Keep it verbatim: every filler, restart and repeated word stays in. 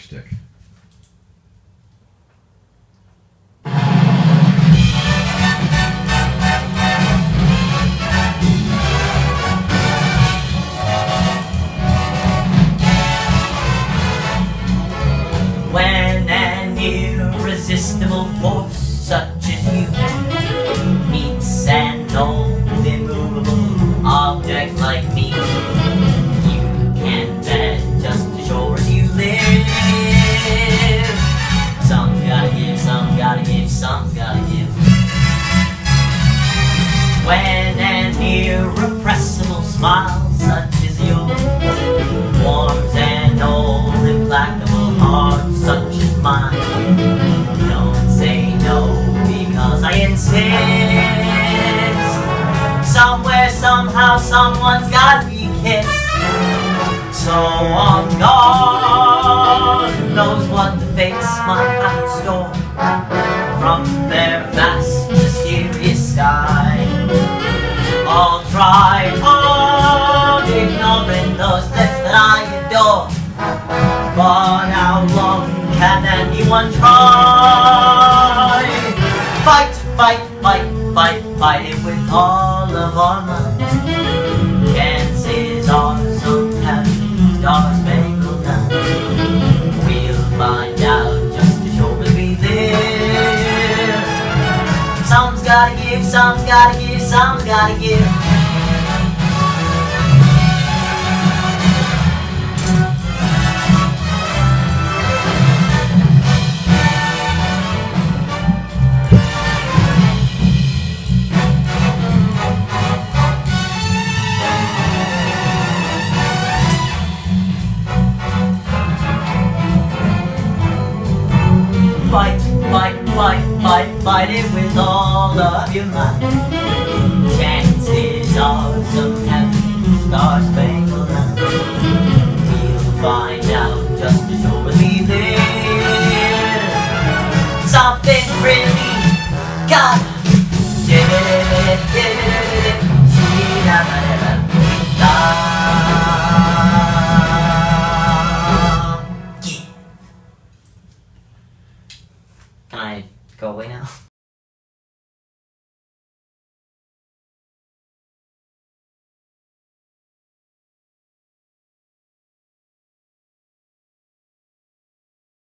stick. When an irresistible force such as you meets an old immovable object like me, you can bet just as sure as you live. Some gotta give, some gotta give, some gotta give. When an irrepressible smile such as yours warms an old implacable heart such as mine, don't say no because I insist. Somewhere, somehow, someone's gotta be kissed. So on God knows what the fates might have in store from their vast, mysterious sky. All try hard ignoring those deaths that I adore, but how long can anyone try? Fight, fight, fight, fight, fight it with all of our might. Chances are some happy star-spangled night. We'll find out just as sure as we live. Some's gotta give, some's gotta give, some's gotta give. Fight, fight, fight, fight, fight it with all of your might. Chances are some happy star-spangled night. We'll find out just as sure as we live. Something really gotta give. Can I go away now?